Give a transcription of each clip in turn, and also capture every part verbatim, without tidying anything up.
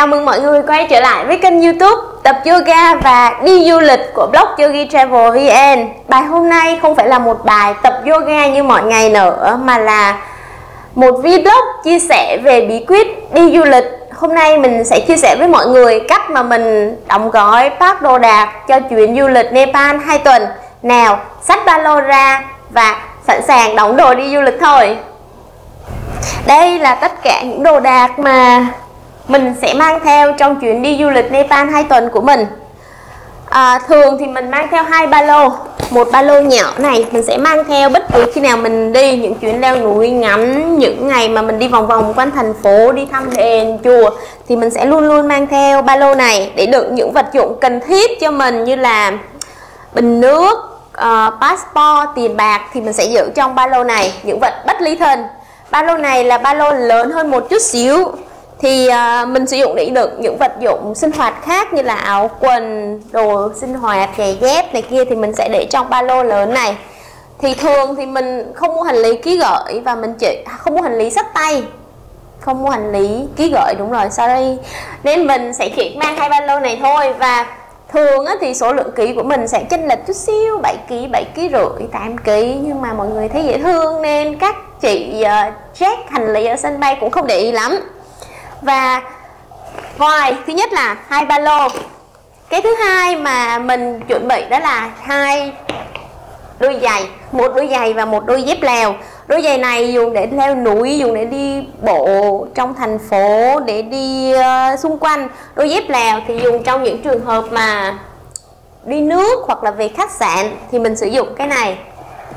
Chào mừng mọi người quay trở lại với kênh YouTube tập yoga và đi du lịch của blog Yogi Travel vê en. Bài hôm nay không phải là một bài tập yoga như mọi ngày nữa mà là một vlog chia sẻ về bí quyết đi du lịch. Hôm nay mình sẽ chia sẻ với mọi người cách mà mình đóng gói pack đồ đạc cho chuyến du lịch Nepal hai tuần. Nào, xách ba lô ra và sẵn sàng đóng đồ đi du lịch thôi. Đây là tất cả những đồ đạc mà mình sẽ mang theo trong chuyến đi du lịch Nepal hai tuần của mình. à, Thường thì mình mang theo hai ba lô. Một ba lô nhỏ này mình sẽ mang theo bất cứ khi nào mình đi những chuyến leo núi ngắm, những ngày mà mình đi vòng vòng quanh thành phố, đi thăm đền, chùa, thì mình sẽ luôn luôn mang theo ba lô này để đựng những vật dụng cần thiết cho mình như là bình nước, uh, passport, tiền bạc thì mình sẽ giữ trong ba lô này, những vật bất ly thân. Ba lô này là ba lô lớn hơn một chút xíu thì à, mình sử dụng để đựng những vật dụng sinh hoạt khác như là áo quần, đồ sinh hoạt, giày dép này kia thì mình sẽ để trong ba lô lớn này. Thì thường thì mình không mua hành lý ký gửi và mình chỉ không mua hành lý xách tay, không mua hành lý ký gửi đúng rồi sorry nên mình sẽ chỉ mang hai ba lô này thôi. Và thường á, thì số lượng ký của mình sẽ chênh lệch chút xíu, bảy ký, bảy ký rưỡi, tám ký, nhưng mà mọi người thấy dễ thương nên các chị uh, check hành lý ở sân bay cũng không để ý lắm. Và ngoài thứ nhất là hai ba lô, cái thứ hai mà mình chuẩn bị đó là hai đôi giày, một đôi giày và một đôi dép leo. Đôi giày này dùng để leo núi, dùng để đi bộ trong thành phố, để đi uh, xung quanh. Đôi dép leo thì dùng trong những trường hợp mà đi nước hoặc là về khách sạn thì mình sử dụng cái này,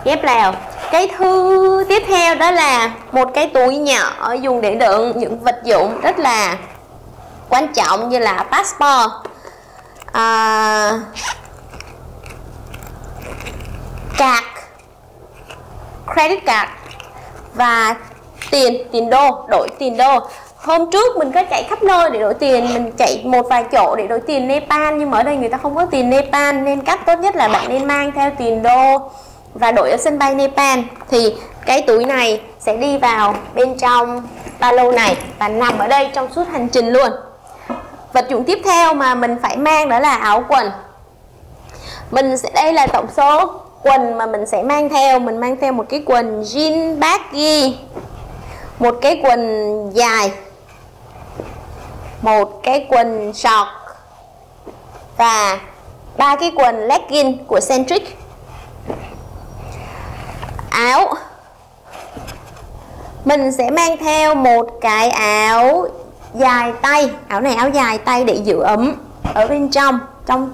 dép leo. Cái thứ tiếp theo đó là một cái túi nhỏ dùng để đựng những vật dụng rất là quan trọng như là passport, à, card, credit card và tiền, tiền đô, đổi tiền đô. Hôm trước mình có chạy khắp nơi để đổi tiền, mình chạy một vài chỗ để đổi tiền Nepal nhưng mà ở đây người ta không có tiền Nepal nên cách tốt nhất là bạn nên mang theo tiền đô và đổi ở sân bay Nepal. Thì cái túi này sẽ đi vào bên trong ba lô này và nằm ở đây trong suốt hành trình luôn. Vật dụng tiếp theo mà mình phải mang đó là áo quần. Mình sẽ, đây là tổng số quần mà mình sẽ mang theo. Mình mang theo một cái quần jean baggy, một cái quần dài, một cái quần short và ba cái quần legging của Centric. Áo, mình sẽ mang theo một cái áo dài tay. Áo này áo dài tay để giữ ấm ở bên trong, trong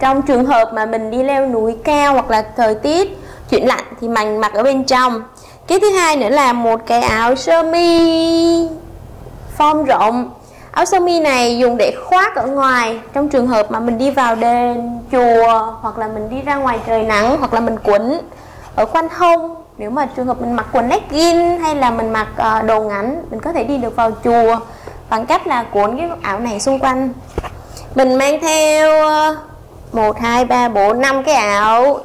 trong trường hợp mà mình đi leo núi cao hoặc là thời tiết chuyển lạnh thì mình mặc ở bên trong. Cái thứ hai nữa là một cái áo sơ mi form rộng. Áo sơ mi này dùng để khoác ở ngoài trong trường hợp mà mình đi vào đền, chùa hoặc là mình đi ra ngoài trời nắng hoặc là mình quấn ở khoanh hông. Nếu mà trường hợp mình mặc quần legging hay là mình mặc uh, đồ ngắn, mình có thể đi được vào chùa bằng cách là cuốn cái áo này xung quanh. Mình mang theo một, hai, ba, bốn, năm cái áo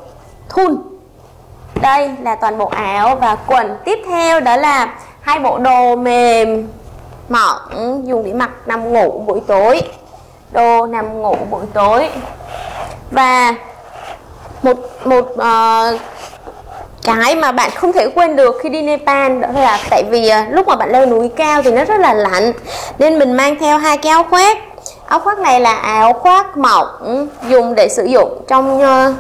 thun. Đây là toàn bộ áo và quần. Tiếp theo đó là hai bộ đồ mềm mỏng dùng để mặc nằm ngủ buổi tối, đồ nằm ngủ buổi tối và một một uh, cái mà bạn không thể quên được khi đi Nepal đó là, tại vì lúc mà bạn leo núi cao thì nó rất là lạnh nên mình mang theo hai cái áo khoác. Áo khoác này là áo khoác mỏng dùng để sử dụng trong uh,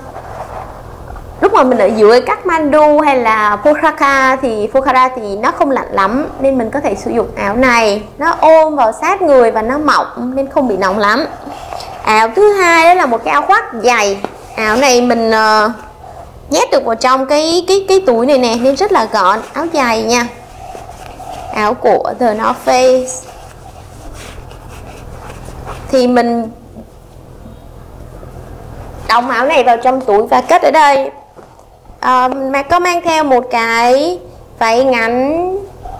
lúc mà mình ở dưới Kathmandu hay là Pokhara thì Pokhara thì nó không lạnh lắm nên mình có thể sử dụng áo này, nó ôm vào sát người và nó mỏng nên không bị nóng lắm. Áo thứ hai đó là một cái áo khoác dày. Áo này mình uh, nhét được vào trong cái cái cái túi này nè nên rất là gọn. Áo dài nha, áo của The North Face thì mình đóng áo này vào trong túi và cất ở đây. à, mà có mang theo một cái váy ngắn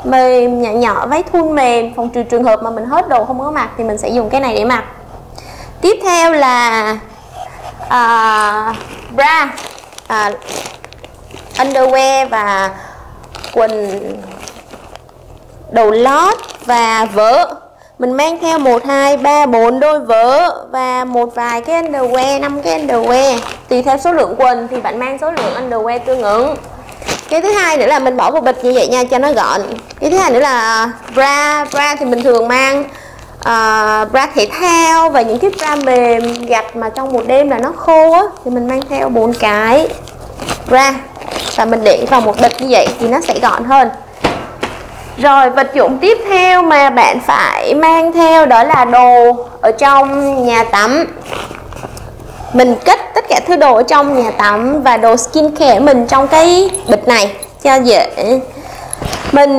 mềm nhỏ nhỏ, váy thun mềm phòng trừ trường hợp mà mình hết đồ không có mặc thì mình sẽ dùng cái này để mặc. Tiếp theo là uh, bra, À, underwear và quần, đầu lót và vớ. Mình mang theo một, hai, ba, bốn đôi vớ và một vài cái underwear, năm cái underwear. Tùy theo số lượng quần thì bạn mang số lượng underwear tương ứng. Cái thứ hai nữa là mình bỏ một bịch như vậy nha cho nó gọn. Cái thứ hai nữa là bra, bra thì mình thường mang uh, bra thể thao và những cái bra mềm gạch mà trong một đêm là nó khô á. Thì mình mang theo bốn cái bra và mình để vào một bịch như vậy thì nó sẽ gọn hơn. Rồi vật dụng tiếp theo mà bạn phải mang theo đó là đồ ở trong nhà tắm. Mình cất tất cả thứ đồ ở trong nhà tắm và đồ skincare mình trong cái bịch này cho dễ. Mình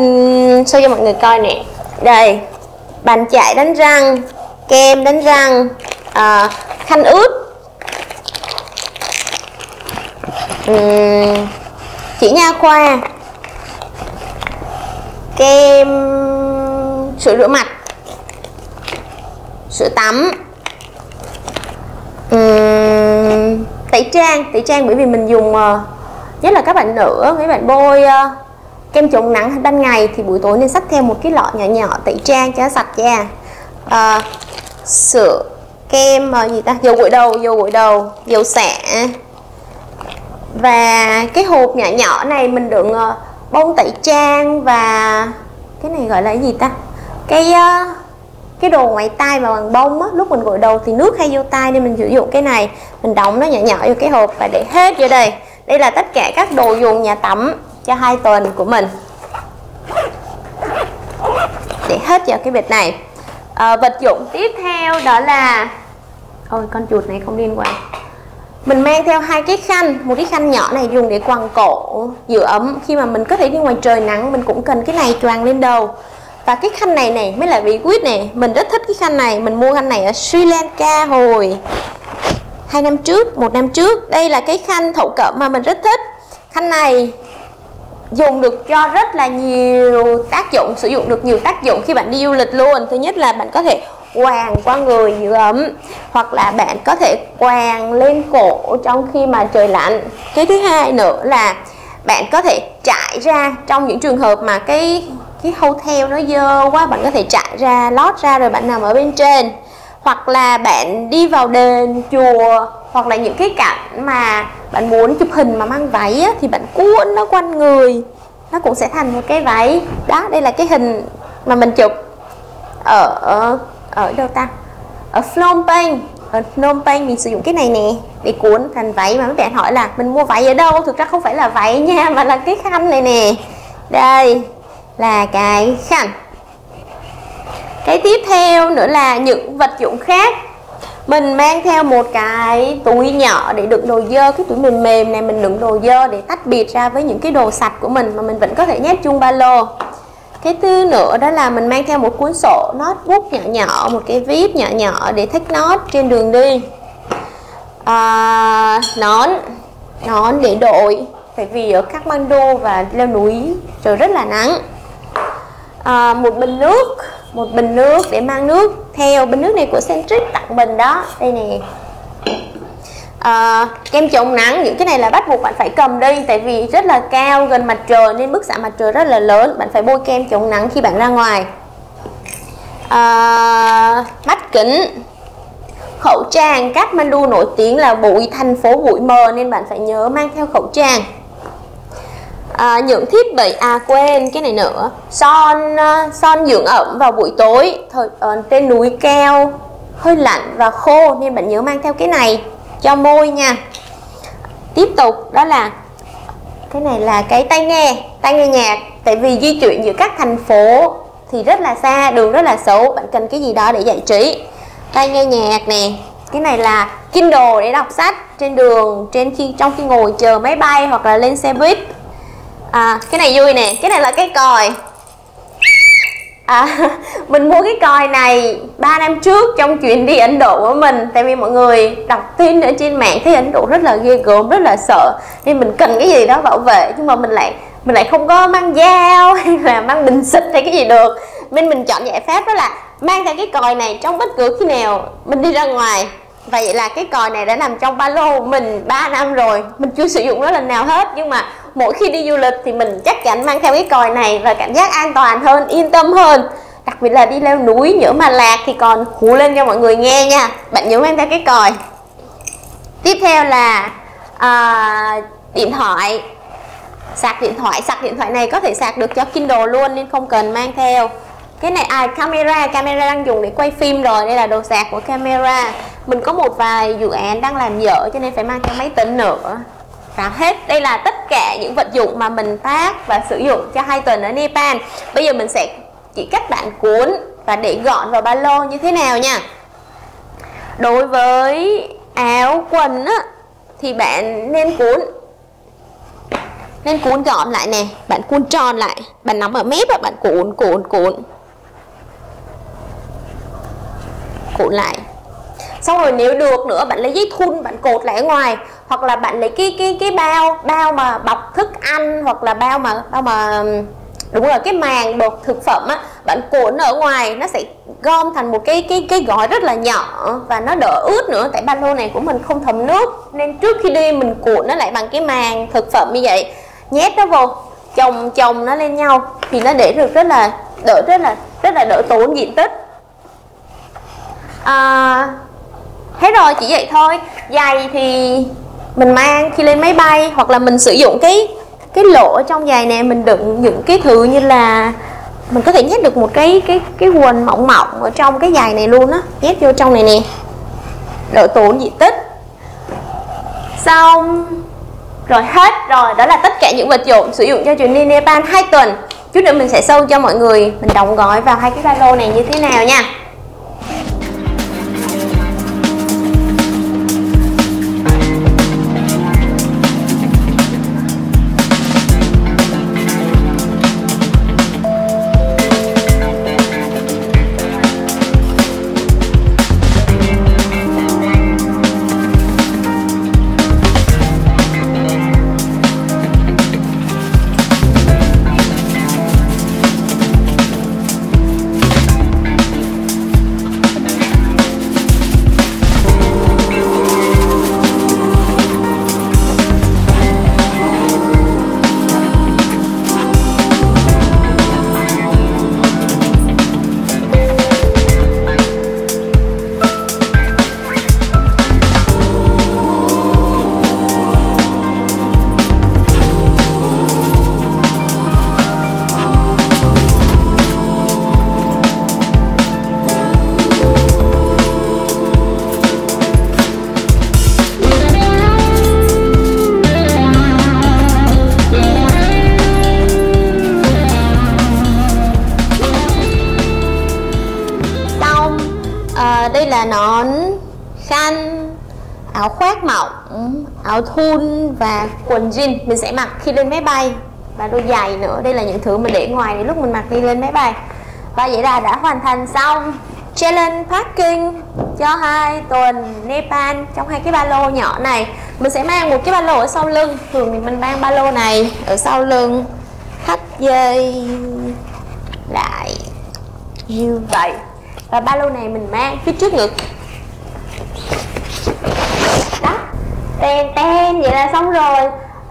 show cho mọi người coi nè. Đây, bàn chải đánh răng, kem đánh răng, à, khăn ướt, uhm, chỉ nha khoa, kem, sữa rửa mặt, sữa tắm, uhm, tẩy trang, tẩy trang bởi vì mình dùng uh, nhất là các bạn nữ, mấy bạn bôi uh, kem chống nắng ban ngày thì buổi tối nên xách theo một cái lọ nhỏ nhỏ tẩy trang cho sạch da. Uh, sữa, kem, uh, gì ta, dầu gội đầu, dầu gội đầu, dầu xả và cái hộp nhỏ nhỏ này mình đựng uh, bông tẩy trang và cái này gọi là cái gì ta, cái cái đồ ngoại tai mà bằng bông á, lúc mình gội đầu thì nước hay vô tai nên mình sử dụng cái này, mình đóng nó nhỏ nhỏ vô cái hộp và để hết vô đây. Đây là tất cả các đồ dùng nhà tắm cho hai tuần của mình, để hết vào cái bịch này. À, vật dụng tiếp theo đó là ôi con chuột này không liên quan. Mình mang theo hai cái khăn, một cái khăn nhỏ này dùng để quàng cổ giữ ấm khi mà mình có thể đi ngoài trời nắng, mình cũng cần cái này choàng lên đầu. Và cái khăn này này mới là bí quyết này, mình rất thích cái khăn này, mình mua khăn này ở Sri Lanka hồi hai năm trước, một năm trước. Đây là cái khăn thổ cẩm mà mình rất thích. Khăn này dùng được cho rất là nhiều tác dụng, sử dụng được nhiều tác dụng khi bạn đi du lịch luôn. Thứ nhất là bạn có thể quàng qua người giữ ấm, hoặc là bạn có thể quàng lên cổ trong khi mà trời lạnh. Cái thứ hai nữa là bạn có thể trải ra trong những trường hợp mà cái cái hotel nó dơ quá, bạn có thể trải ra, lót ra rồi bạn nằm ở bên trên. Hoặc là bạn đi vào đền, chùa, hoặc là những cái cảnh mà bạn muốn chụp hình mà mang váy á, thì bạn cuốn nó quanh người, nó cũng sẽ thành một cái váy. Đó, đây là cái hình mà mình chụp ở ở đâu ta, ở Phnom Penh. Ở Phnom Penh mình sử dụng cái này nè để cuốn thành váy. Mà mấy bạn hỏi là mình mua váy ở đâu, thực ra không phải là váy nha, mà là cái khăn này nè. Đây là cái khăn. Cái tiếp theo nữa là những vật dụng khác. Mình mang theo một cái túi nhỏ để đựng đồ dơ. Cái túi mềm mềm này mình đựng đồ dơ để tách biệt ra với những cái đồ sạch của mình mà mình vẫn có thể nhét chung ba lô. Cái thứ nữa đó là mình mang theo một cuốn sổ notebook nhỏ nhỏ, một cái viết nhỏ nhỏ để take note trên đường đi. À, nón, nón để đội, tại vì ở Kathmandu và leo núi trời rất là nắng. À, một bình nước, một bình nước để mang nước theo. Bình nước này của Centric tặng mình đó, đây nè. À, kem chống nắng, những cái này là bắt buộc bạn phải cầm đi, tại vì rất là cao gần mặt trời nên bức xạ mặt trời rất là lớn, bạn phải bôi kem chống nắng khi bạn ra ngoài. À, mắt kính, khẩu trang. Kathmandu nổi tiếng là bụi, thành phố bụi mờ nên bạn phải nhớ mang theo khẩu trang. À, những thiết bị, à quên cái này nữa, son, son dưỡng ẩm vào buổi tối. Thời, ở trên núi cao hơi lạnh và khô nên bạn nhớ mang theo cái này cho môi nha. Tiếp tục đó là cái này là cái tai nghe, tai nghe nhạc, tại vì di chuyển giữa các thành phố thì rất là xa, đường rất là xấu, bạn cần cái gì đó để giải trí. Tai nghe nhạc nè, cái này là Kindle để đọc sách trên đường, trên khi trong khi ngồi chờ máy bay hoặc là lên xe buýt. À, cái này vui nè, cái này là cái còi. À, mình mua cái còi này ba năm trước trong chuyến đi Ấn Độ của mình. Tại vì mọi người đọc tin ở trên mạng thấy Ấn Độ rất là ghê gớm, rất là sợ, nên mình cần cái gì đó bảo vệ. Nhưng mà mình lại mình lại không có mang dao hay là mang bình xịt hay cái gì được, nên mình chọn giải pháp đó là mang theo cái còi này trong bất cứ khi nào mình đi ra ngoài. Và vậy là cái còi này đã nằm trong ba lô mình ba năm rồi, mình chưa sử dụng nó lần nào hết. Nhưng mà mỗi khi đi du lịch thì mình chắc chắn mang theo cái còi này và cảm giác an toàn hơn, yên tâm hơn. Đặc biệt là đi leo núi, nhớ mà lạc thì còn hú lên cho mọi người nghe nha. Bạn nhớ mang theo cái còi. Tiếp theo là à, điện thoại. Sạc điện thoại, sạc điện thoại này có thể sạc được cho Kindle luôn nên không cần mang theo. Cái này à, camera, camera đang dùng để quay phim rồi. Đây là đồ sạc của camera. Mình có một vài dự án đang làm dở cho nên phải mang theo máy tính nữa. Và hết, đây là tất cả những vật dụng mà mình pack và sử dụng cho hai tuần ở Nepal. Bây giờ mình sẽ chỉ cách bạn cuốn và để gọn vào ba lô như thế nào nha. Đối với áo quần á, thì bạn nên cuốn Nên cuốn gọn lại nè. Bạn cuốn tròn lại. Bạn nắm ở mép và bạn cuốn, cuốn, cuốn Cuốn lại. Xong rồi nếu được nữa, bạn lấy giấy thun, bạn cột lại ở ngoài. Hoặc là bạn lấy cái cái cái bao bao mà bọc thức ăn, hoặc là bao mà bao mà đúng rồi, cái màng bột thực phẩm á, bạn cuộn ở ngoài, nó sẽ gom thành một cái cái cái gói rất là nhỏ và nó đỡ ướt nữa. Tại ba lô này của mình không thấm nước nên trước khi đi mình cuộn nó lại bằng cái màng thực phẩm như vậy, nhét nó vô, chồng chồng nó lên nhau thì nó để được rất là đỡ rất là rất là đỡ tốn diện tích. À, thế rồi chỉ vậy thôi. Giày thì mình mang khi lên máy bay, hoặc là mình sử dụng cái cái lỗ ở trong giày này mình đựng những cái thứ như là mình có thể nhét được một cái cái cái quần mỏng mỏng ở trong cái giày này luôn á, nhét vô trong này nè, đỡ tốn diện tích. Xong rồi hết rồi, đó là tất cả những vật dụng sử dụng cho chuyến đi Nepal hai tuần. Chút nữa mình sẽ show cho mọi người mình đóng gói vào hai cái ba lô này như thế nào nha. Áo thun và quần jean mình sẽ mặc khi lên máy bay, và đôi giày nữa. Đây là những thứ mình để ngoài để lúc mình mặc đi lên máy bay. Và vậy là đã hoàn thành xong challenge packing cho hai tuần Nepal trong hai cái ba lô nhỏ này. Mình sẽ mang một cái ba lô ở sau lưng. Thường thì mình mang ba lô này ở sau lưng, thắt dây lại như vậy, và ba lô này mình mang phía trước ngực. Tên tên vậy là xong rồi.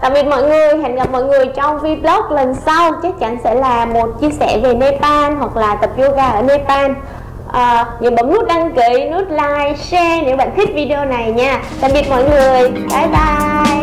Tạm biệt mọi người, hẹn gặp mọi người trong vlog lần sau. Chắc chắn sẽ là một chia sẻ về Nepal hoặc là tập yoga ở Nepal. à, Nhớ bấm nút đăng ký, nút like, share nếu bạn thích video này nha. Tạm biệt mọi người, bye bye.